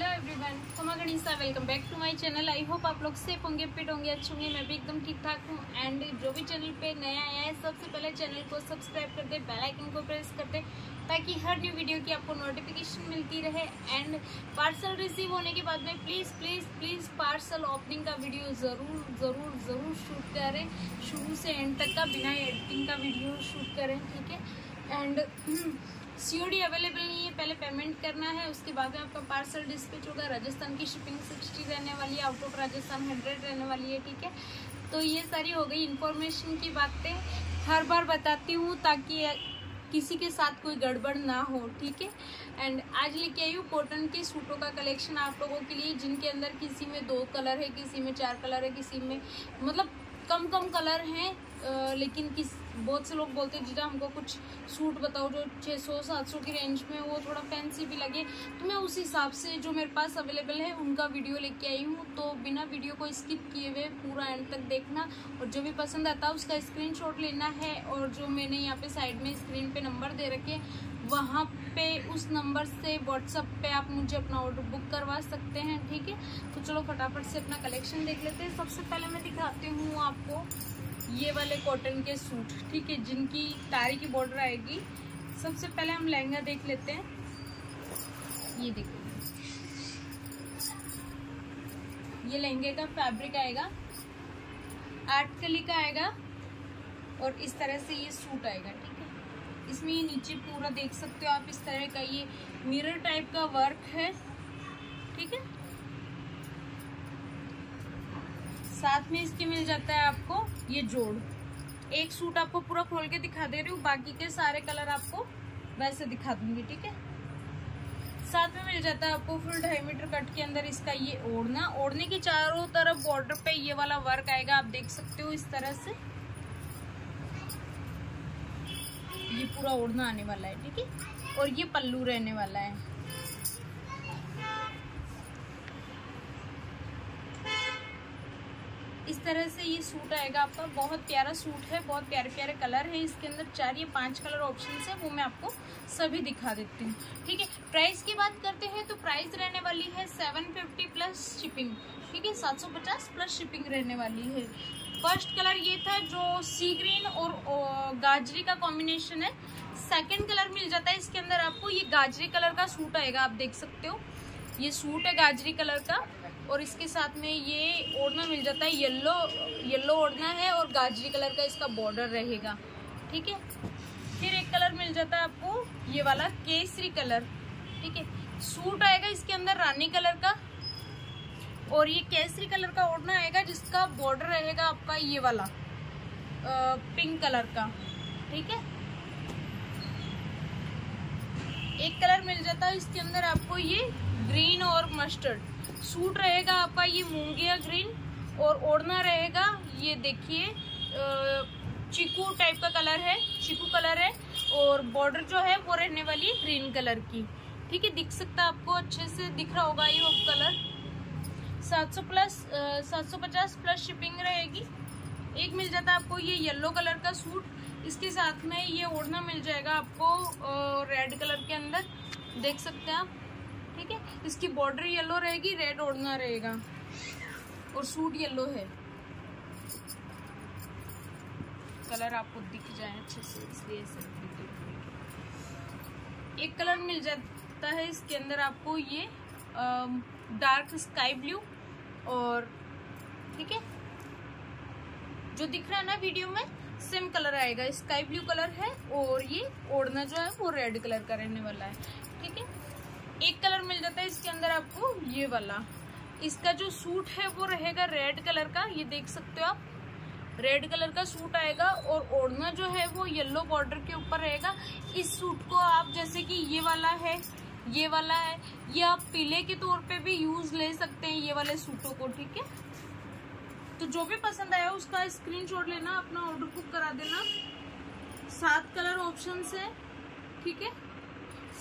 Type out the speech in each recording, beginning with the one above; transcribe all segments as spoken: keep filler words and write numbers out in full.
Hello everyone, Soma गणिसा, welcome back to my channel. I hope आप लोग safe होंगे, fit होंगे, अच्छे होंगे। मैं भी एकदम ठीक ठाक हूँ। एंड जो भी चैनल पे नया आया है, सबसे पहले चैनल को सब्सक्राइब कर दे, बेल आइकन को प्रेस कर दे, ताकि हर न्यू वीडियो की आपको नोटिफिकेशन मिलती रहे। एंड पार्सल रिसीव होने के बाद में please please please parcel opening का वीडियो ज़रूर ज़रूर ज़रूर शूट करें। शुरू से एंड तक का बिना एडिटिंग का वीडियो शूट करें, ठीक है। एंड सीओडी अवेलेबल नहीं है, पहले पेमेंट करना है, उसके बाद में आपका पार्सल डिस्पैच होगा। राजस्थान की शिपिंग सिक्सटी रहने वाली है, आउट ऑफ राजस्थान हंड्रेड रहने वाली है, ठीक है। तो ये सारी हो गई इन्फॉर्मेशन की बातें। हर बार बताती हूँ ताकि किसी के साथ कोई गड़बड़ ना हो, ठीक है। एंड आज लेके आई हूँ कॉटन के सूटों का कलेक्शन आप लोगों के लिए, जिनके अंदर किसी में दो कलर है, किसी में चार कलर है, किसी में मतलब कम कम कलर हैं। आ, लेकिन किस बहुत से लोग बोलते हैं जीजा हमको कुछ सूट बताओ जो छह सौ सात सौ की रेंज में वो थोड़ा फैंसी भी लगे, तो मैं उस हिसाब से जो मेरे पास अवेलेबल है उनका वीडियो लेके आई हूँ। तो बिना वीडियो को स्किप किए हुए पूरा एंड तक देखना, और जो भी पसंद आता है उसका स्क्रीनशॉट लेना है। और जो मैंने यहाँ पे साइड में स्क्रीन पे नंबर दे रखे, वहाँ पे उस नंबर से व्हाट्सअप पे आप मुझे अपना ऑर्डर बुक करवा सकते हैं, ठीक है। तो चलो फटाफट से अपना कलेक्शन देख लेते हैं। सबसे पहले मैं दिखाती हूँ आपको ये वाले कॉटन के सूट, ठीक है, जिनकी तारी की बॉर्डर आएगी। सबसे पहले हम लहंगा देख लेते हैं। ये देखिए, ये लहंगे का फैब्रिक आएगा, आठ कली का आएगा, और इस तरह से ये सूट आएगा, ठीक है। इसमें ये नीचे पूरा देख सकते हो आप, इस तरह का ये मिरर टाइप का वर्क है, ठीक है। साथ में इसके मिल जाता है आपको ये जोड़। एक सूट आपको पूरा खोल के दिखा दे रही हूँ, बाकी के सारे कलर आपको वैसे दिखा दूंगी, ठीक है। साथ में मिल जाता है आपको फुल ढाई मीटर कट के अंदर इसका ये ओढ़ना। ओढ़ने के चारों तरफ बॉर्डर पे ये वाला वर्क आएगा, आप देख सकते हो इस तरह से ये पूरा ओढ़ना आने वाला है, ठीक है। और ये पल्लू रहने वाला है। इस तरह से ये सूट आएगा आपका, बहुत प्यारा सूट है, बहुत प्यारे प्यारे कलर है इसके अंदर, चार या पांच कलर ऑप्शंस है, वो मैं आपको सभी दिखा देती हूँ, ठीक है। प्राइस की बात करते हैं तो प्राइस रहने वाली है सात सौ पचास प्लस शिपिंग, ठीक है, सात सौ पचास प्लस शिपिंग रहने वाली है। फर्स्ट कलर ये था जो सी ग्रीन और गाजरी का कॉम्बिनेशन है। सेकेंड कलर मिल जाता है इसके अंदर आपको, ये गाजरी कलर का सूट आएगा, आप देख सकते हो ये सूट है गाजरी कलर का, और इसके साथ में ये ओढ़ना मिल जाता है, येलो येलो ओढ़ना है, और गाजरी कलर का इसका बॉर्डर रहेगा, ठीक है। फिर एक कलर मिल जाता है आपको ये वाला केसरी कलर, ठीक है। सूट आएगा इसके अंदर रानी कलर का, और ये केसरी कलर का ओढ़ना आएगा, जिसका बॉर्डर रहेगा आपका ये वाला आ, पिंक कलर का, ठीक है। एक कलर मिल जाता है इसके अंदर आपको ये ग्रीन और मस्टर्ड सूट रहेगा आपका, ये मूंगिया ग्रीन, और ओढ़ना रहेगा ये देखिए चीकू टाइप का कलर है, चीकू कलर है, और बॉर्डर जो है वो रहने वाली है ग्रीन कलर की, ठीक है। दिख सकता है आपको, अच्छे से दिख रहा होगा ये कलर। सात सौ प्लस सात सौ पचास प्लस शिपिंग रहेगी। एक मिल जाता है आपको ये येलो कलर का सूट, इसके साथ में ये ओढ़ना मिल जाएगा आपको रेड कलर के अंदर, देख सकते हैं आप, ठीक है। इसकी बॉर्डर येलो रहेगी, रेड ओढ़ना रहेगा, और सूट येलो है। कलर आपको दिख जाए अच्छे से, इसलिए सब। एक कलर मिल जाता है इसके अंदर आपको ये आ, डार्क स्काई ब्लू, और ठीक है जो दिख रहा है ना वीडियो में सेम कलर आएगा, स्काई ब्लू कलर है, और ये ओढ़ना जो है वो रेड कलर का रहने वाला है, ठीक है। एक कलर मिल जाता है इसके अंदर आपको ये वाला, इसका जो सूट है वो रहेगा रेड कलर का, ये देख सकते हो आप, रेड कलर का सूट आएगा, और ओढ़ना जो है वो येलो बॉर्डर के ऊपर रहेगा। इस सूट को आप जैसे कि ये वाला है, ये वाला है, ये आप पीले के तौर पे भी यूज ले सकते हैं ये वाले सूटों को, ठीक है। तो जो भी पसंद आया उसका स्क्रीनशॉट लेना, अपना ऑर्डर बुक करा देना। सात कलर ऑप्शंस है, ठीक है,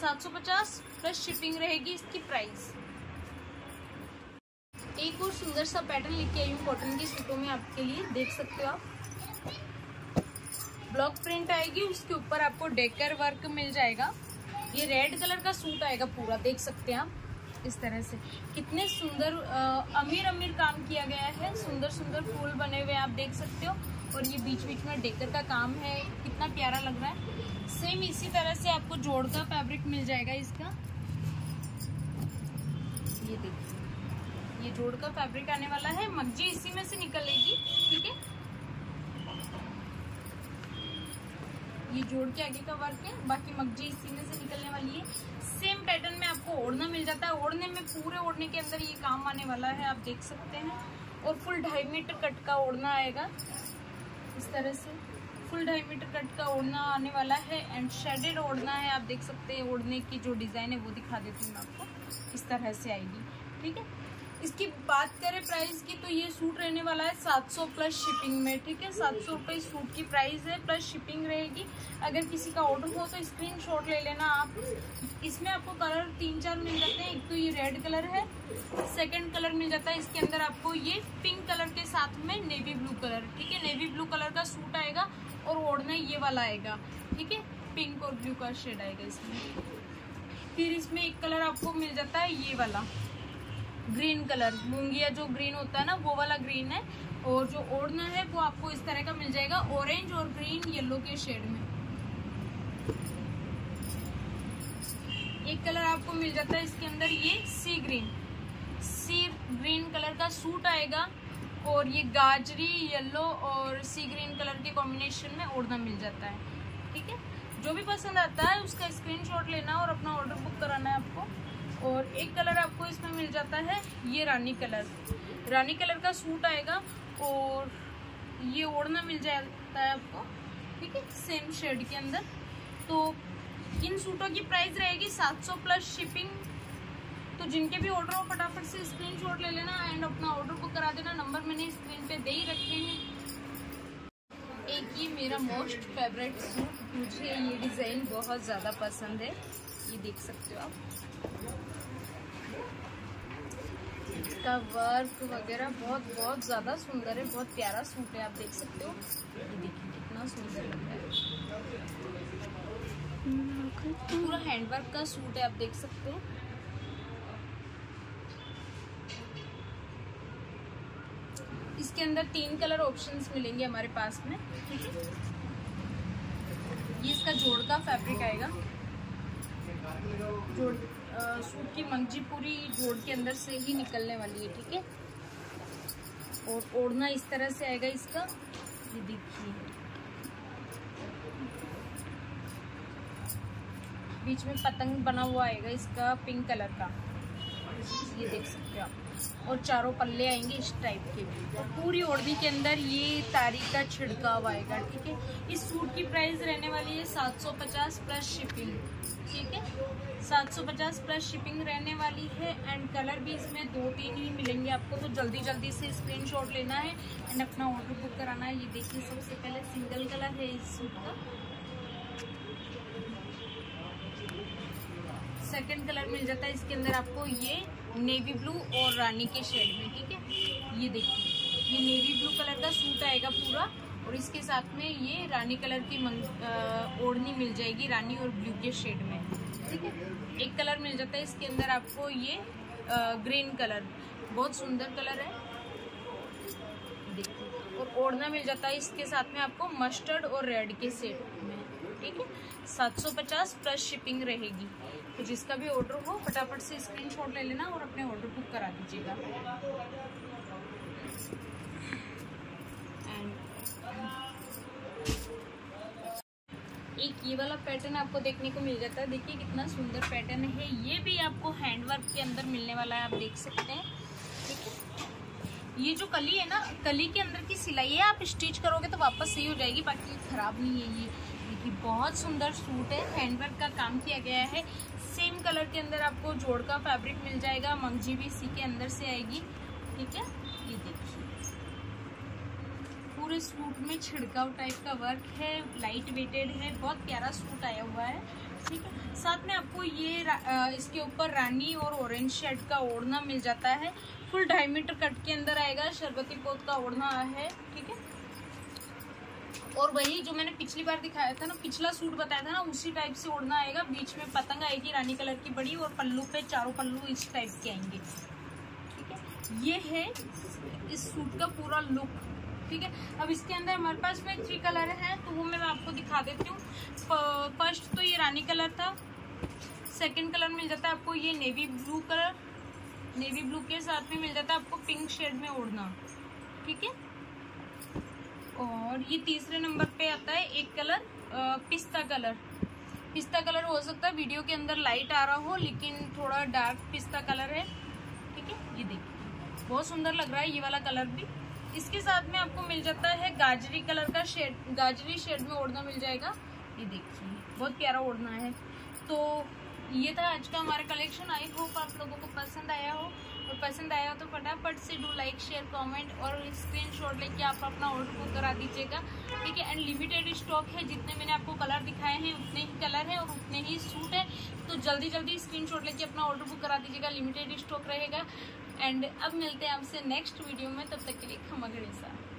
सात सौ पचास प्लस शिपिंग रहेगी इसकी प्राइस। एक और सुंदर सा पैटर्न लेके आई हूँ कॉटन के सूटों में आपके लिए, देख सकते हो आप, ब्लॉक प्रिंट आएगी, उसके ऊपर आपको डेकर वर्क मिल जाएगा। ये रेड कलर का सूट आएगा पूरा, देख सकते हैं आप, इस तरह से कितने सुंदर अमीर अमीर काम किया गया है, सुंदर सुंदर फूल बने हुए आप देख सकते हो। और ये बीच बीच में डेकर का काम है, कितना प्यारा लग रहा है। सेम इसी तरह से आपको जोड़ का फैब्रिक मिल जाएगा इसका, ये देखिए ये जोड़ का फैब्रिक आने वाला है। मगजी इसी में से निकलेगी, ठीक है। ये जोड़ के आगे का वर्क है, बाकी मगजी इसी में से निकलने वाली है। सेम पैटर्न में आपको ओढ़ना मिल जाता है। ओढ़ने में पूरे ओढ़ने के अंदर ये काम आने वाला है, आप देख सकते हैं। और फुल ढाई मीटर कट का ओढ़ना आएगा इस तरह से, फुल ढाई मीटर कट का ओढ़ना आने वाला है। एंड शेडेड ओढ़ना है, आप देख सकते हैं। ओढ़ने की जो डिजाइन है वो दिखा देती हूँ मैं आपको, इस तरह से आएगी, ठीक है। इसकी बात करें प्राइस की तो ये सूट रहने वाला है सात सौ प्लस शिपिंग में, ठीक है। सात सौ रुपये सूट की प्राइस है, प्लस शिपिंग रहेगी। अगर किसी का ऑर्डर हो तो स्क्रीनशॉट ले लेना आप। इसमें आपको कलर तीन चार मिल जाते हैं। एक तो ये रेड कलर है, सेकंड कलर मिल जाता है इसके अंदर आपको, ये पिंक कलर के साथ में नेवी ब्लू कलर, ठीक है। नेवी ब्लू कलर का सूट आएगा और ओढ़ना ये वाला आएगा, ठीक है। पिंक और ब्लू का शेड आएगा इसमें। फिर इसमें एक कलर आपको मिल जाता है ये वाला ग्रीन कलर, मूंगिया जो ग्रीन होता है ना वो वाला ग्रीन है। और जो ओढ़ना है वो आपको इस तरह का मिल जाएगा, ऑरेंज और ग्रीन येलो के शेड में। एक कलर आपको मिल जाता है इसके अंदर ये sea green, sea green colour का सूट आएगा। और ये गाजरी येलो और सी ग्रीन कलर के कॉम्बिनेशन में ओढ़ना मिल जाता है, ठीक है। जो भी पसंद आता है उसका स्क्रीनशॉट लेना और अपना ऑर्डर बुक कराना है आपको। और एक कलर आपको इसमें मिल जाता है ये रानी कलर, रानी कलर का सूट आएगा और ये ओढ़ना मिल जाता है आपको, ठीक है, सेम शेड के अंदर। तो इन सूटों की प्राइस रहेगी सात सौ प्लस शिपिंग। तो जिनके भी ऑर्डर हो फटाफट से स्क्रीनशॉट ले लेना एंड अपना ऑर्डर बुक करा देना। नंबर मैंने स्क्रीन पे दे ही रखे हैं। एक ये मेरा मोस्ट फेवरेट सूट, मुझे ये डिज़ाइन बहुत ज़्यादा पसंद है, ये देख सकते हो आप। इसका वर्क वगैरह बहुत बहुत ज़्यादा सुंदर है, बहुत प्यारा सूट है, आप देख सकते हो। ये देखिए कितना सुंदर लग रहा है, पूरा हैंडवर्क का सूट है, आप देख सकते हो। इसके अंदर तीन कलर ऑप्शंस मिलेंगे हमारे पास में, ठीक है। ये इसका जोड़ का फैब्रिक आएगा, जोड़ सूट की मंगजी पूरी जोड़ के अंदर से ही निकलने वाली है, ठीक है। और ओढ़ना इस तरह से आएगा इसका, ये देखिए। बीच में पतंग बना हुआ आएगा इसका पिंक कलर का, ये देख सकते हो आप। और चारों पल्ले आएंगे इस टाइप के। और पूरी ओढ़नी के अंदर ये तारी का छिड़काव आएगा, ठीक है। इस सूट की प्राइस रहने वाली है सात सौ पचास प्लस शिपिंग, ठीक है। सात सौ पचास प्लस शिपिंग रहने वाली है। एंड कलर भी इसमें दो तीन ही मिलेंगे आपको, तो जल्दी जल्दी से स्क्रीनशॉट लेना है एंड अपना ऑर्डर बुक कराना है। ये देखिए सबसे पहले सिंगल कलर है इस सूट का, सेकंड कलर मिल जाता है इसके अंदर आपको ये नेवी ब्लू और रानी के शेड में, ठीक है। ये देखिए ये नेवी ब्लू कलर का सूट आएगा पूरा, और इसके साथ में ये रानी कलर की ओढ़नी मिल जाएगी, रानी और ब्लू के शेड में, ठीक है। एक कलर मिल जाता है इसके अंदर आपको ये ग्रीन कलर, बहुत सुंदर कलर है, देखिए। और ओढ़ना मिल जाता है इसके साथ में आपको मस्टर्ड और रेड के शेड में, ठीक है। सात सौ पचास प्लस शिपिंग रहेगी। तो जिसका भी ऑर्डर हो फटाफट से स्क्रीनशॉट ले लेना और अपने ऑर्डर बुक करा दीजिएगा। एंड एक ये वाला पैटर्न आपको देखने को मिल जाता है, देखिए कितना सुंदर पैटर्न है। ये भी आपको हैंडवर्क के अंदर मिलने वाला है, आप देख सकते हैं, ठीक है। ये जो कली है ना, कली के अंदर की सिलाई है, आप स्टिच करोगे तो वापस सही हो जाएगी, बाकी खराब नहीं है। ये बहुत सुंदर सूट है, हैंडवर्क का काम किया गया है। सेम कलर के अंदर आपको जोड़ का फैब्रिक मिल जाएगा, मंगजी भी इसी के अंदर से आएगी, ठीक है। ये देखिए पूरे सूट में छिड़काव टाइप का वर्क है, लाइट वेटेड है, बहुत प्यारा सूट आया हुआ है, ठीक है। साथ में आपको ये इसके ऊपर रानी और ऑरेंज शेड का ओढ़ना मिल जाता है, फुल ढाई मीटर कट के अंदर आएगा, शरबती पोत का ओढ़ना है, ठीक है। और वही जो मैंने पिछली बार दिखाया था ना, पिछला सूट बताया था ना, उसी टाइप से ओढ़ना आएगा। बीच में पतंग आएगी रानी कलर की बड़ी, और पल्लू पे चारों पल्लू इस टाइप के आएंगे। ठीक है, ये है इस सूट का पूरा लुक। ठीक है, अब इसके अंदर हमारे पास में थ्री कलर हैं, तो वो मैं आपको दिखा देती हूँ। फर्स्ट तो ये रानी कलर था, सेकंड कलर मिल जाता है आपको ये navy blue colour, navy blue के साथ में मिल जाता है आपको पिंक शेड में ओढ़ना। ठीक है, और ये तीसरे नंबर पे आता है एक कलर पिस्ता कलर। पिस्ता कलर हो सकता है वीडियो के अंदर लाइट आ रहा हो, लेकिन थोड़ा डार्क पिस्ता कलर है। ठीक है, ये देखिए बहुत सुंदर लग रहा है ये वाला कलर भी। इसके साथ में आपको मिल जाता है गाजरी कलर का शेड, गाजरी शेड में ओढ़ना मिल जाएगा। ये देखिए बहुत प्यारा ओढ़ना है। तो ये था आज का हमारा कलेक्शन। आई होप आप लोगों को पसंद आया हो, और पसंद आया हो तो फटाफट से डू लाइक शेयर कमेंट और स्क्रीनशॉट लेके आप अपना ऑर्डर बुक करा दीजिएगा। ठीक है, एंड लिमिटेड स्टॉक है, जितने मैंने आपको कलर दिखाए हैं उतने ही कलर हैं और उतने ही सूट हैं। तो जल्दी जल्दी स्क्रीनशॉट लेके अपना ऑर्डर बुक करा दीजिएगा, लिमिटेड स्टॉक रहेगा। एंड अब मिलते हैं आपसे नेक्स्ट वीडियो में, तब तक के लिए खमा गणेशा।